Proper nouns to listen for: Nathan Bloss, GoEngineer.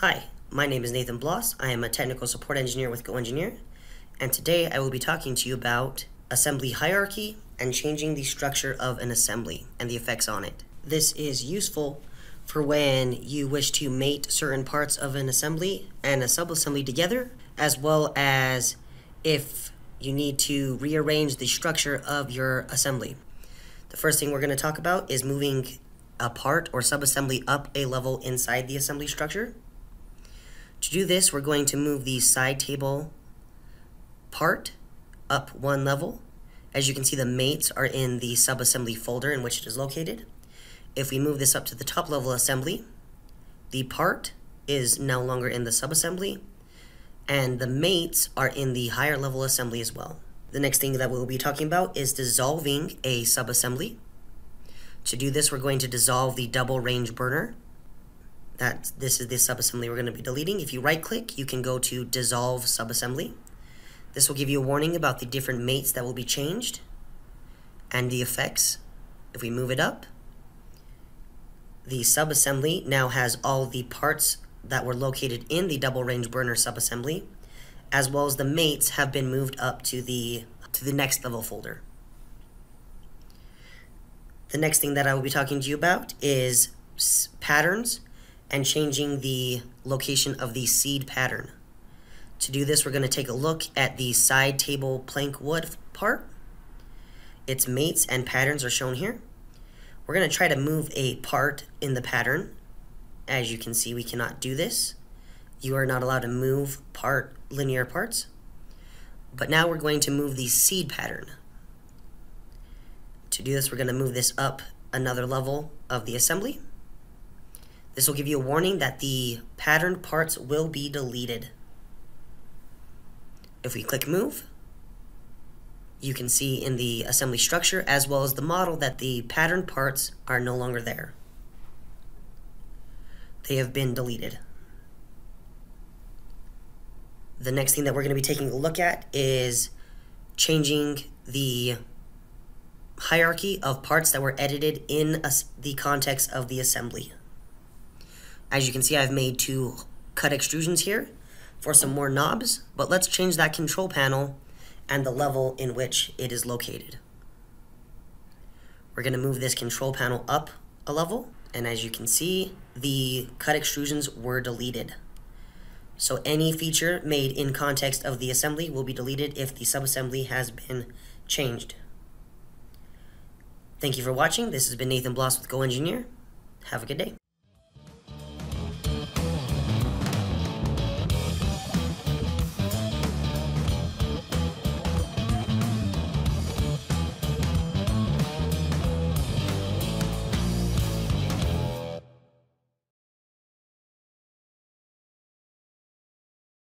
Hi, my name is Nathan Bloss. I am a technical support engineer with GoEngineer, and today I will be talking to you about assembly hierarchy and changing the structure of an assembly and the effects on it. This is useful for when you wish to mate certain parts of an assembly and a subassembly together, as well as if you need to rearrange the structure of your assembly. The first thing we're going to talk about is moving a part or subassembly up a level inside the assembly structure. To do this, we're going to move the side table part up one level. As you can see, the mates are in the subassembly folder in which it is located. If we move this up to the top level assembly, the part is no longer in the subassembly, and the mates are in the higher level assembly as well. The next thing that we'll be talking about is dissolving a subassembly. To do this, we're going to dissolve the double range burner. This is the subassembly we're going to be deleting. If you right-click, you can go to Dissolve Subassembly. This will give you a warning about the different mates that will be changed and the effects. If we move it up, the subassembly now has all the parts that were located in the double range burner subassembly, as well as the mates have been moved up to the next level folder. The next thing that I will be talking to you about is patterns and changing the location of the seed pattern. To do this, we're going to take a look at the side table plank wood part. Its mates and patterns are shown here. We're going to try to move a part in the pattern. As you can see, we cannot do this. You are not allowed to move linear parts. But now we're going to move the seed pattern. To do this, we're going to move this up another level of the assembly. This will give you a warning that the patterned parts will be deleted. If we click move, you can see in the assembly structure as well as the model that the patterned parts are no longer there. They have been deleted. The next thing that we're going to be taking a look at is changing the hierarchy of parts that were edited in the context of the assembly. As you can see, I've made two cut extrusions here for some more knobs, but let's change that control panel and the level in which it is located. We're going to move this control panel up a level, and as you can see, the cut extrusions were deleted. So any feature made in context of the assembly will be deleted if the subassembly has been changed. Thank you for watching. This has been Nathan Bloss with GoEngineer. Have a good day.